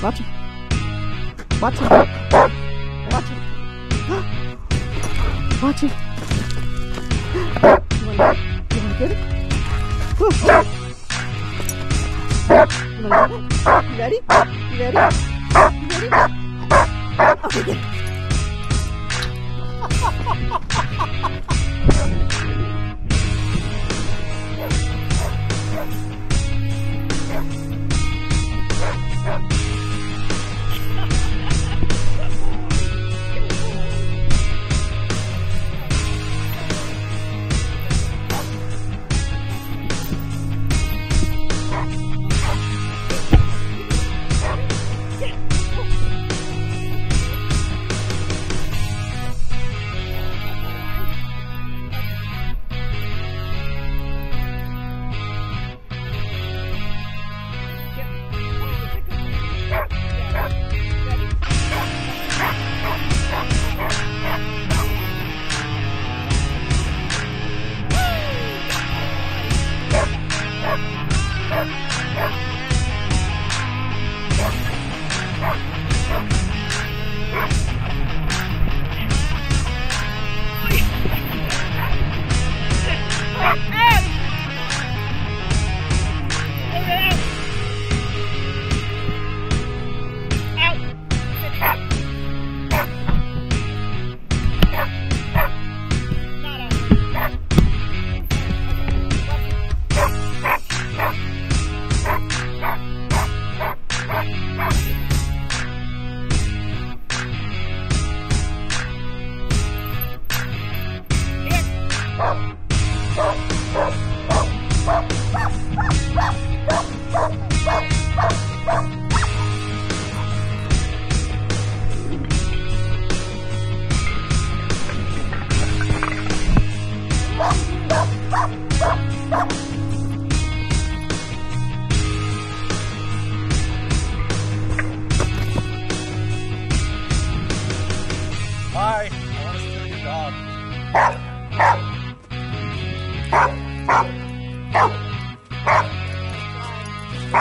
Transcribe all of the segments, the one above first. Warte. Warte. Warte. Warte. You wanna get it? Woo. You wanna get it? You ready? You ready? You ready? Oh, yeah.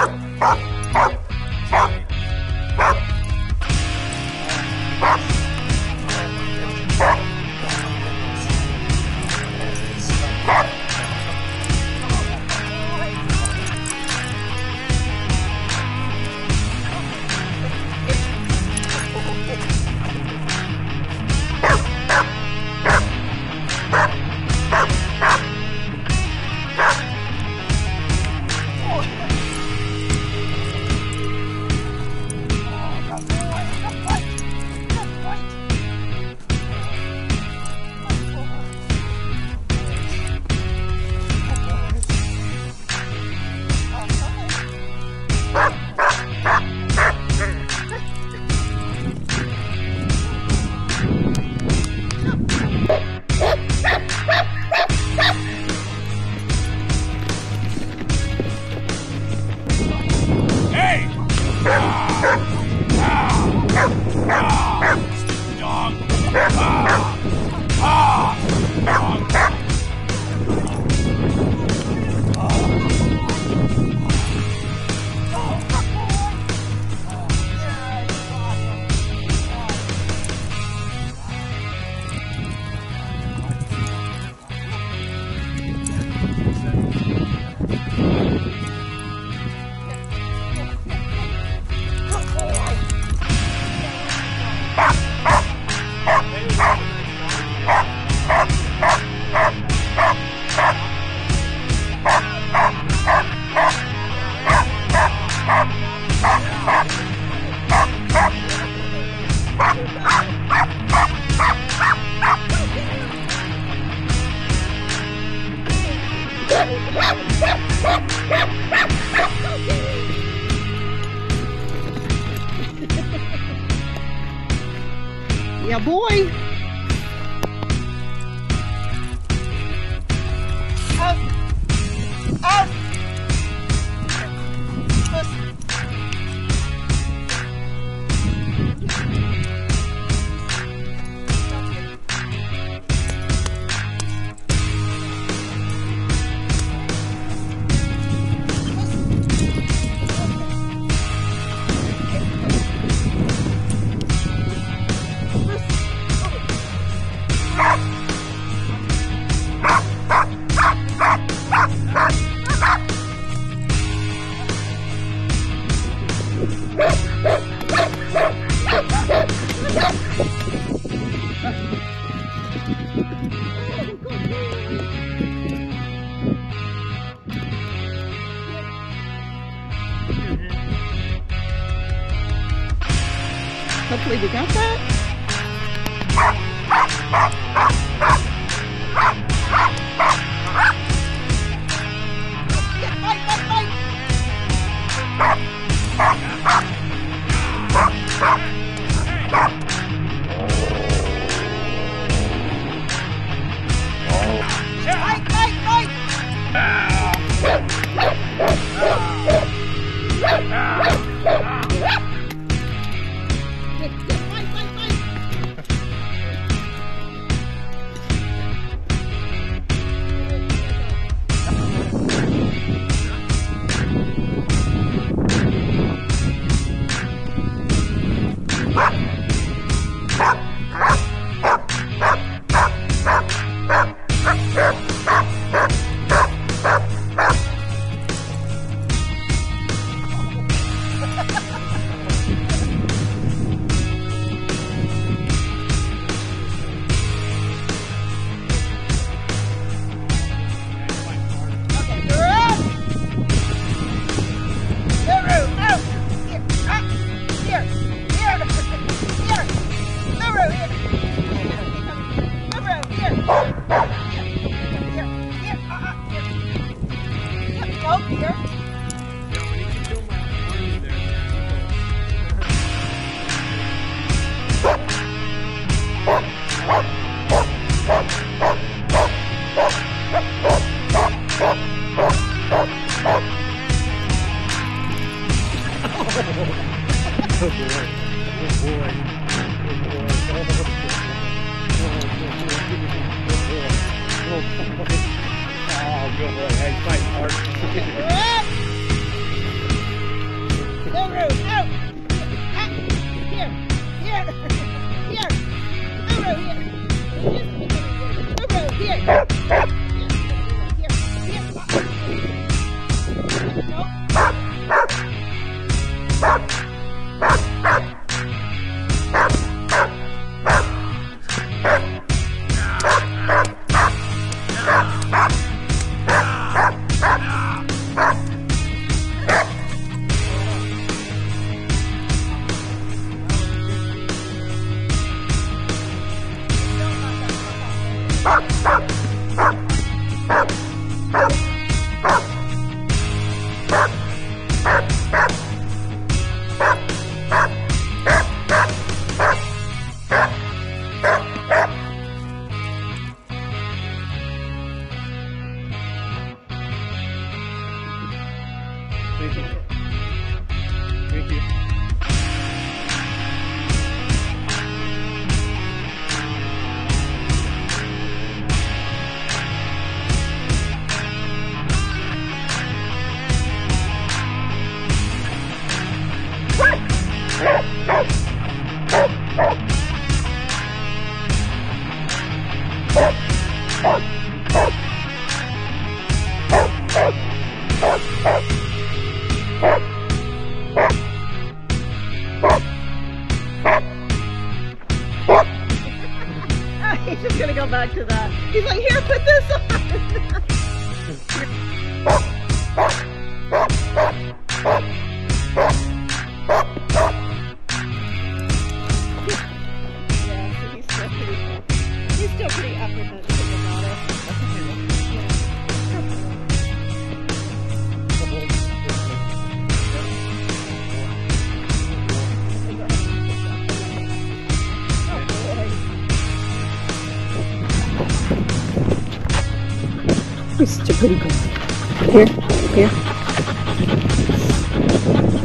Ow! now, boy. Hopefully we got that. This is a pretty good. Here.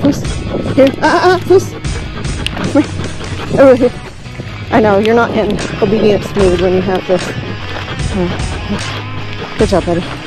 First. Here. First. Right. Over here. I know, you're not in obedience mood when you have this. Good job, buddy.